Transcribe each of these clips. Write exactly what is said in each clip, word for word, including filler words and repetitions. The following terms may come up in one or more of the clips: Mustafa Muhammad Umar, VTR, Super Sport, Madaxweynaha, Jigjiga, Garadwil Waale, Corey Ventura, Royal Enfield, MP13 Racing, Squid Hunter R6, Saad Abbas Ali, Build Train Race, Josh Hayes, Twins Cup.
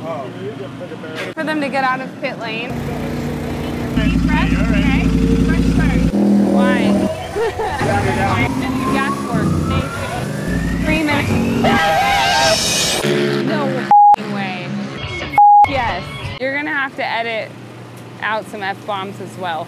Oh. For them to get out of pit lane. Deep breath, okay. Fresh start. Wine. And the gas fork. Three minutes. No way. Yes. You're gonna have to edit out some F-bombs as well.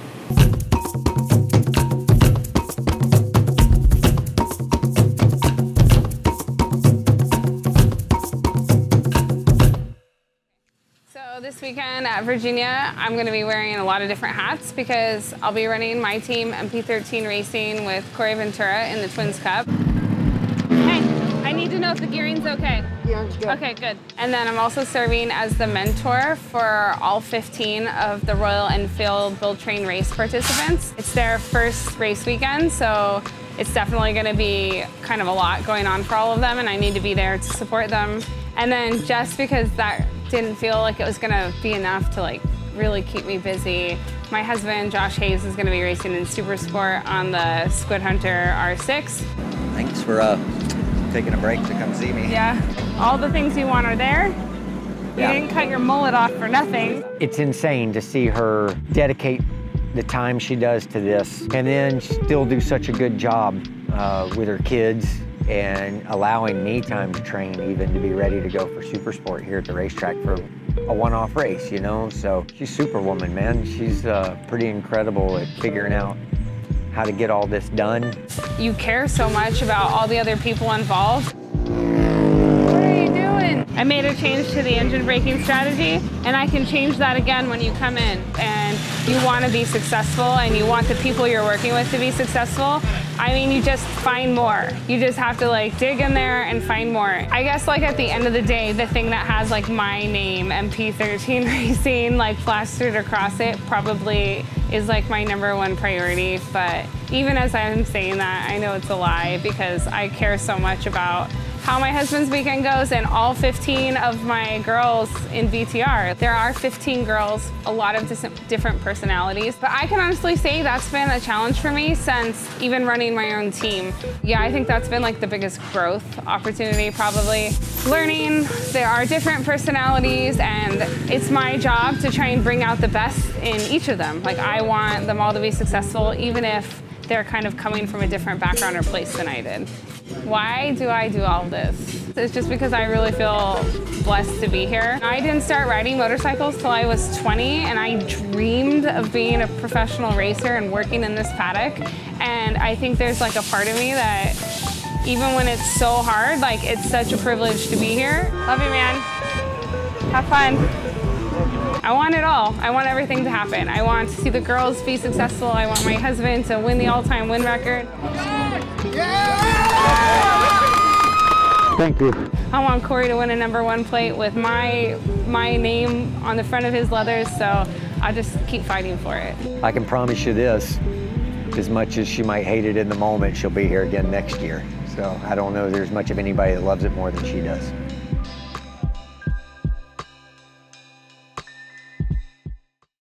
This weekend at Virginia, I'm going to be wearing a lot of different hats because I'll be running my team M P thirteen Racing with Corey Ventura in the Twins Cup. Hey, I need to know if the gearing's okay. Gearing's good. Okay, good. And then I'm also serving as the mentor for all fifteen of the Royal Enfield Build Train Race participants. It's their first race weekend, so it's definitely going to be kind of a lot going on for all of them, and I need to be there to support them. And then just because that didn't feel like it was gonna be enough to like really keep me busy, my husband, Josh Hayes, is gonna be racing in Super Sport on the Squid Hunter R six. Thanks for uh, taking a break to come see me. Yeah, all the things you want are there. You yeah. didn't cut your mullet off for nothing. It's insane to see her dedicate the time she does to this and then still do such a good job uh, with her kids and allowing me time to train even to be ready to go for Super Sport here at the racetrack for a one-off race, you know? So she's Superwoman, man. She's uh, pretty incredible at figuring out how to get all this done. You care so much about all the other people involved. What are you doing? I made a change to the engine braking strategy, and I can change that again when you come in. And you want to be successful, and you want the people you're working with to be successful. I mean, you just find more. You just have to like dig in there and find more. I guess like at the end of the day, the thing that has like my name, M P thirteen Racing, like plastered across it probably is like my number one priority. But even as I'm saying that, I know it's a lie because I care so much about how my husband's weekend goes and all fifteen of my girls in V T R. There are fifteen girls, a lot of different personalities, but I can honestly say that's been a challenge for me since even running my own team. Yeah, I think that's been like the biggest growth opportunity probably. Learning there are different personalities and it's my job to try and bring out the best in each of them. Like I want them all to be successful even if they're kind of coming from a different background or place than I did. Why do I do all this? It's just because I really feel blessed to be here. I didn't start riding motorcycles till I was twenty, and I dreamed of being a professional racer and working in this paddock. And I think there's like a part of me that even when it's so hard, like it's such a privilege to be here. Love you, man. Have fun. I want it all. I want everything to happen. I want to see the girls be successful. I want my husband to win the all-time win record. Thank you. I want Corey to win a number one plate with my my name on the front of his leathers, so I'll just keep fighting for it. I can promise you this, as much as she might hate it in the moment, she'll be here again next year. So I don't know there's much of anybody that loves it more than she does.